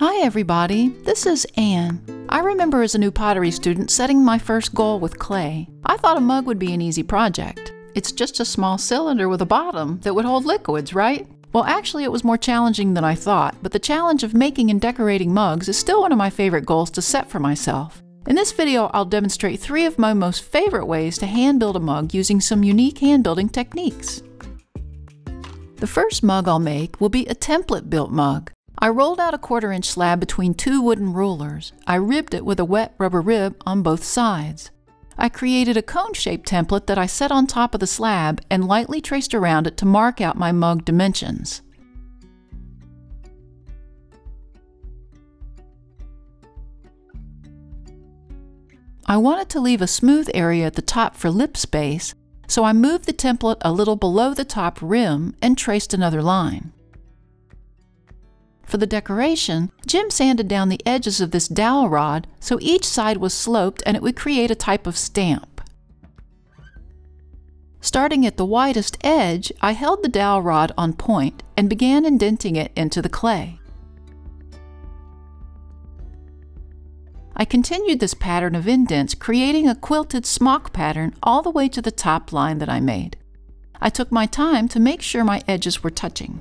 Hi everybody, this is Ann. I remember as a new pottery student setting my first goal with clay. I thought a mug would be an easy project. It's just a small cylinder with a bottom that would hold liquids, right? Well, actually it was more challenging than I thought, but the challenge of making and decorating mugs is still one of my favorite goals to set for myself. In this video, I'll demonstrate three of my most favorite ways to hand build a mug using some unique hand building techniques. The first mug I'll make will be a template built mug. I rolled out a 1/4-inch slab between two wooden rulers. I ribbed it with a wet rubber rib on both sides. I created a cone-shaped template that I set on top of the slab and lightly traced around it to mark out my mug dimensions. I wanted to leave a smooth area at the top for lip space, so I moved the template a little below the top rim and traced another line. For the decoration, Jim sanded down the edges of this dowel rod so each side was sloped and it would create a type of stamp. Starting at the widest edge, I held the dowel rod on point and began indenting it into the clay. I continued this pattern of indents, creating a quilted smock pattern all the way to the top line that I made. I took my time to make sure my edges were touching.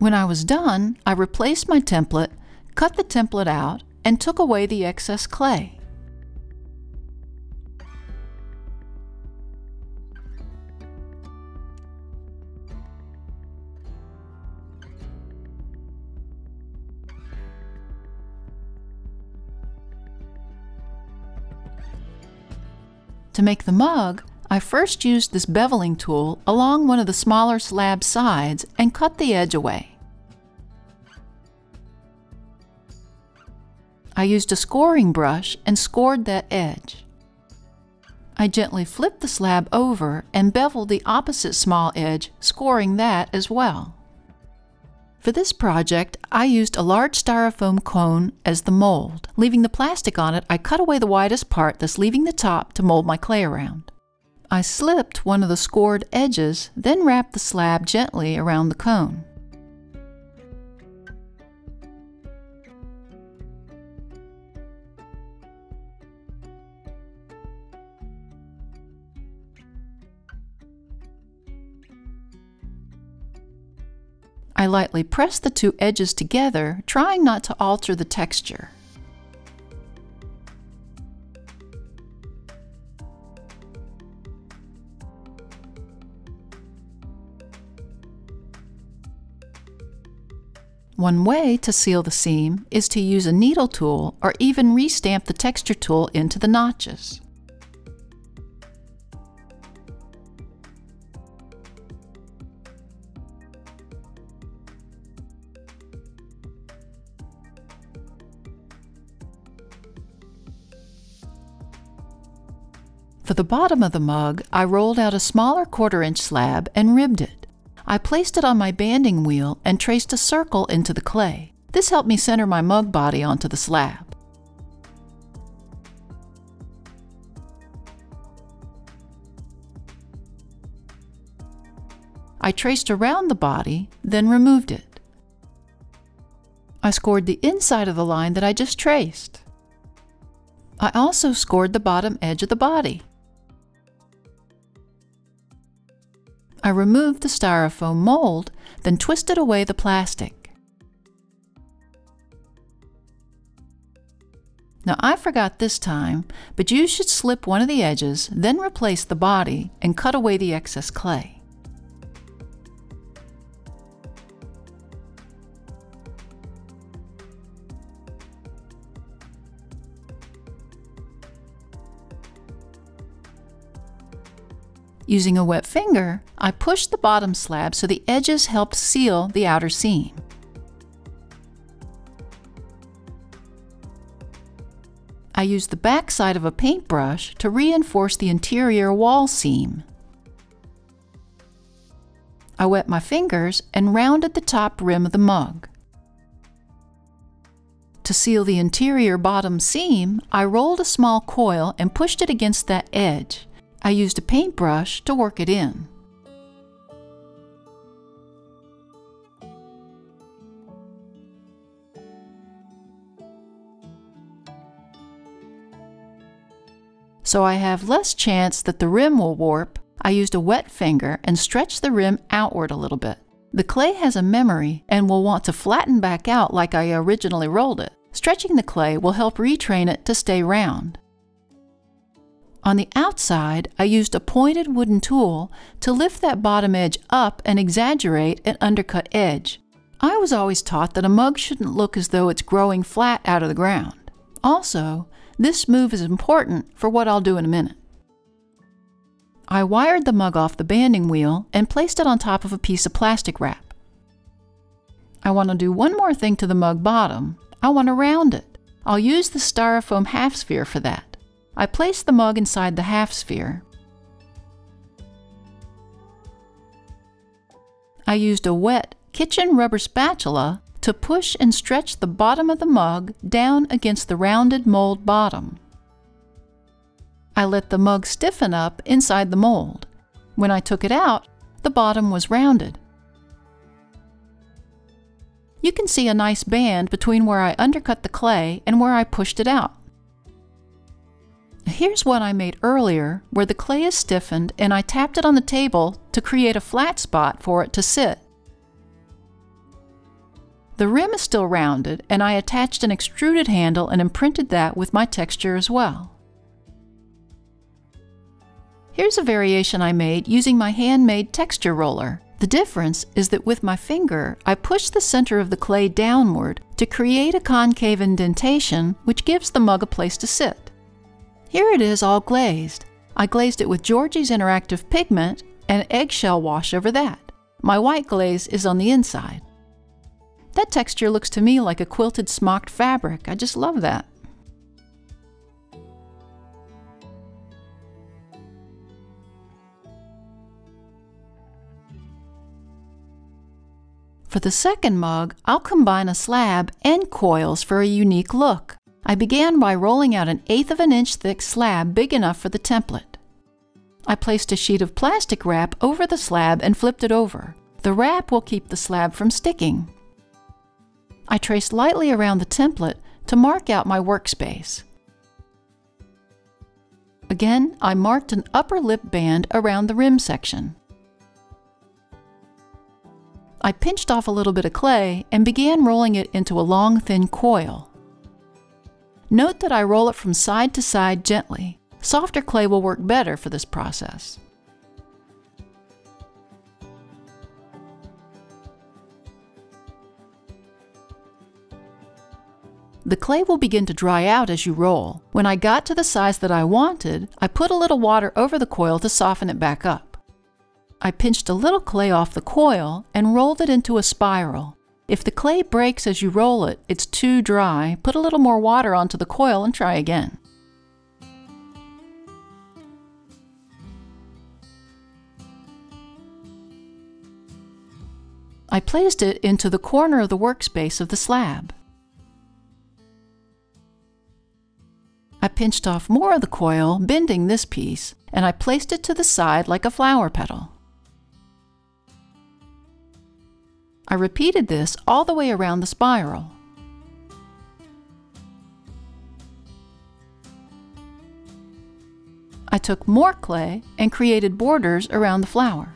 When I was done, I replaced my template, cut the template out, and took away the excess clay. To make the mug, I first used this beveling tool along one of the smaller slab sides and cut the edge away. I used a scoring brush and scored that edge. I gently flipped the slab over and beveled the opposite small edge, scoring that as well. For this project, I used a large styrofoam cone as the mold. Leaving the plastic on it, I cut away the widest part, thus leaving the top to mold my clay around. I slipped one of the scored edges, then wrapped the slab gently around the cone. I lightly pressed the two edges together, trying not to alter the texture. One way to seal the seam is to use a needle tool or even restamp the texture tool into the notches. For the bottom of the mug, I rolled out a smaller 1/4-inch slab and ribbed it. I placed it on my banding wheel and traced a circle into the clay. This helped me center my mug body onto the slab. I traced around the body, then removed it. I scored the inside of the line that I just traced. I also scored the bottom edge of the body. I removed the styrofoam mold, then twisted away the plastic. Now I forgot this time, but you should slip one of the edges, then replace the body and cut away the excess clay. Using a wet finger, I pushed the bottom slab so the edges helped seal the outer seam. I used the back side of a paintbrush to reinforce the interior wall seam. I wet my fingers and rounded the top rim of the mug. To seal the interior bottom seam, I rolled a small coil and pushed it against that edge. I used a paintbrush to work it in. So I have less chance that the rim will warp, I used a wet finger and stretched the rim outward a little bit. The clay has a memory and will want to flatten back out like I originally rolled it. Stretching the clay will help retrain it to stay round. On the outside, I used a pointed wooden tool to lift that bottom edge up and exaggerate an undercut edge. I was always taught that a mug shouldn't look as though it's growing flat out of the ground. Also, this move is important for what I'll do in a minute. I wired the mug off the banding wheel and placed it on top of a piece of plastic wrap. I want to do one more thing to the mug bottom. I want to round it. I'll use the styrofoam half sphere for that. I placed the mug inside the half sphere. I used a wet kitchen rubber spatula to push and stretch the bottom of the mug down against the rounded mold bottom. I let the mug stiffen up inside the mold. When I took it out, the bottom was rounded. You can see a nice band between where I undercut the clay and where I pushed it out. Here's one I made earlier where the clay is stiffened and I tapped it on the table to create a flat spot for it to sit. The rim is still rounded and I attached an extruded handle and imprinted that with my texture as well. Here's a variation I made using my handmade texture roller. The difference is that with my finger, I push the center of the clay downward to create a concave indentation which gives the mug a place to sit. Here it is all glazed. I glazed it with Georgie's interactive pigment and eggshell wash over that. My white glaze is on the inside. That texture looks to me like a quilted smocked fabric. I just love that. For the second mug, I'll combine a slab and coils for a unique look. I began by rolling out an 1/8 of an inch thick slab big enough for the template. I placed a sheet of plastic wrap over the slab and flipped it over. The wrap will keep the slab from sticking. I traced lightly around the template to mark out my workspace. Again, I marked an upper lip band around the rim section. I pinched off a little bit of clay and began rolling it into a long, thin coil. Note that I roll it from side to side gently. Softer clay will work better for this process. The clay will begin to dry out as you roll. When I got to the size that I wanted, I put a little water over the coil to soften it back up. I pinched a little clay off the coil and rolled it into a spiral. If the clay breaks as you roll it, it's too dry, put a little more water onto the coil and try again. I placed it into the corner of the workspace of the slab. I pinched off more of the coil, bending this piece, and I placed it to the side like a flower petal. I repeated this all the way around the spiral. I took more clay and created borders around the flower.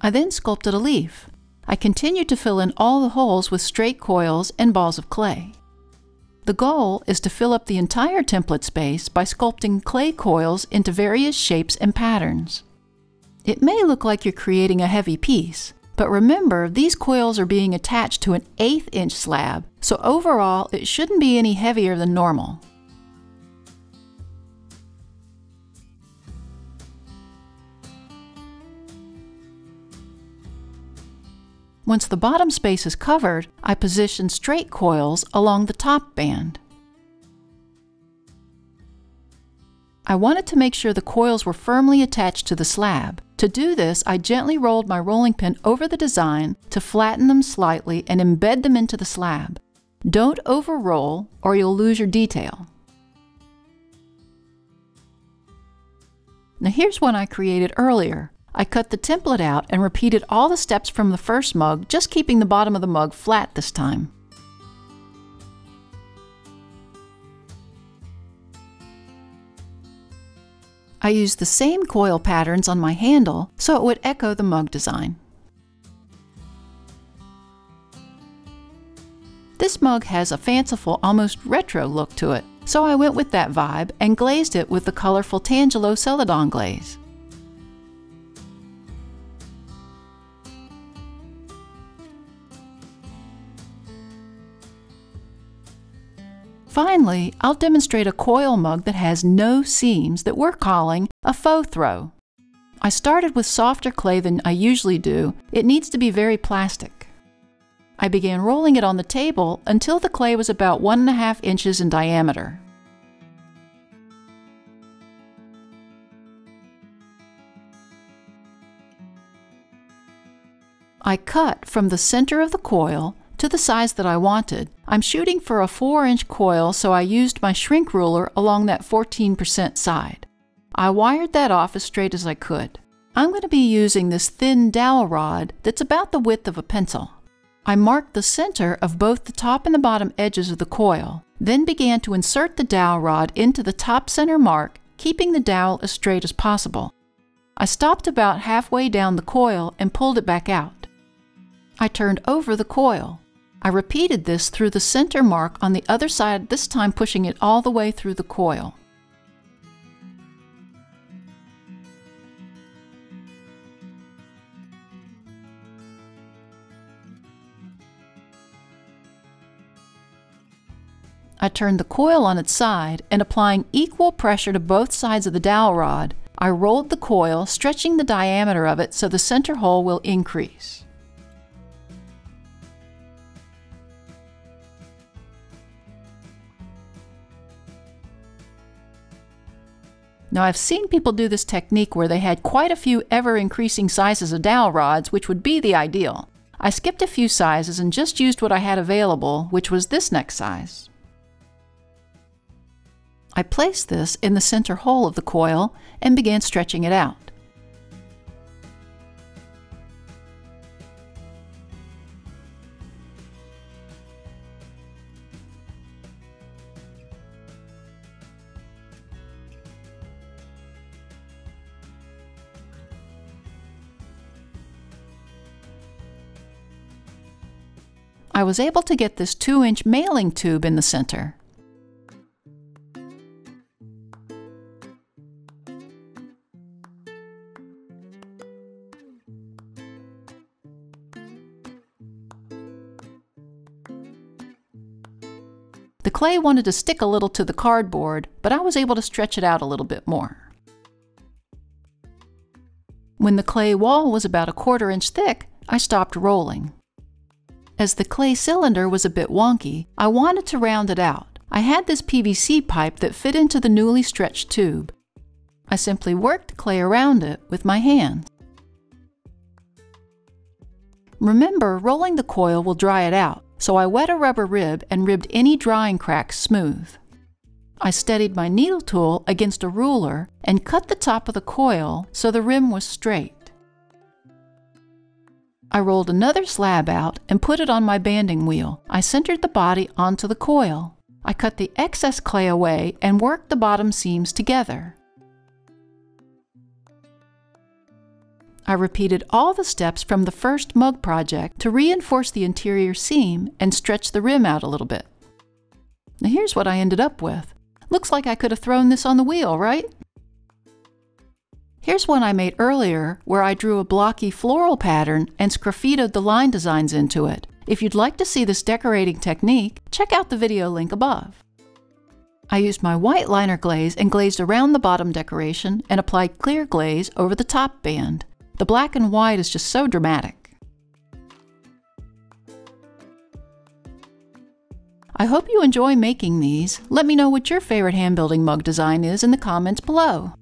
I then sculpted a leaf. I continued to fill in all the holes with straight coils and balls of clay. The goal is to fill up the entire template space by sculpting clay coils into various shapes and patterns. It may look like you're creating a heavy piece, But remember, these coils are being attached to an 1/8-inch slab, so overall it shouldn't be any heavier than normal. Once the bottom space is covered, I position straight coils along the top band. I wanted to make sure the coils were firmly attached to the slab. To do this, I gently rolled my rolling pin over the design to flatten them slightly and embed them into the slab. Don't over-roll or you'll lose your detail. Now here's one I created earlier. I cut the template out and repeated all the steps from the first mug, just keeping the bottom of the mug flat this time. I used the same coil patterns on my handle so it would echo the mug design. This mug has a fanciful, almost retro look to it, so I went with that vibe and glazed it with the colorful Tangelo Celadon glaze. Finally, I'll demonstrate a coil mug that has no seams that we're calling a faux throw. I started with softer clay than I usually do. It needs to be very plastic. I began rolling it on the table until the clay was about 1.5 inches in diameter. I cut from the center of the coil to the size that I wanted. I'm shooting for a 4-inch coil, so I used my shrink ruler along that 14% side. I wired that off as straight as I could. I'm going to be using this thin dowel rod that's about the width of a pencil. I marked the center of both the top and the bottom edges of the coil, then began to insert the dowel rod into the top center mark, keeping the dowel as straight as possible. I stopped about halfway down the coil and pulled it back out. I turned over the coil. I repeated this through the center mark on the other side, this time pushing it all the way through the coil. I turned the coil on its side and, applying equal pressure to both sides of the dowel rod, I rolled the coil, stretching the diameter of it so the center hole will increase. Now, I've seen people do this technique where they had quite a few ever-increasing sizes of dowel rods, which would be the ideal. I skipped a few sizes and just used what I had available, which was this next size. I placed this in the center hole of the coil and began stretching it out. I was able to get this 2-inch mailing tube in the center. The clay wanted to stick a little to the cardboard, but I was able to stretch it out a little bit more. When the clay wall was about a 1/4 inch thick, I stopped rolling. As the clay cylinder was a bit wonky, I wanted to round it out. I had this PVC pipe that fit into the newly stretched tube. I simply worked clay around it with my hand. Remember, rolling the coil will dry it out, so I wet a rubber rib and ribbed any drying cracks smooth. I steadied my needle tool against a ruler and cut the top of the coil so the rim was straight. I rolled another slab out and put it on my banding wheel. I centered the body onto the coil. I cut the excess clay away and worked the bottom seams together. I repeated all the steps from the first mug project to reinforce the interior seam and stretch the rim out a little bit. Now here's what I ended up with. Looks like I could have thrown this on the wheel, right? Here's one I made earlier where I drew a blocky floral pattern and sgraffitoed the line designs into it. If you'd like to see this decorating technique, check out the video link above. I used my white liner glaze and glazed around the bottom decoration and applied clear glaze over the top band. The black and white is just so dramatic. I hope you enjoy making these. Let me know what your favorite hand-building mug design is in the comments below.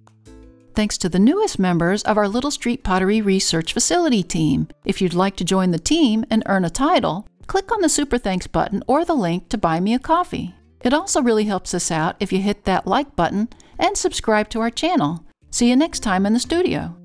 Thanks to the newest members of our Little Street Pottery Research Facility team. If you'd like to join the team and earn a title, click on the Super Thanks button or the link to buy me a coffee. It also really helps us out if you hit that like button and subscribe to our channel. See you next time in the studio.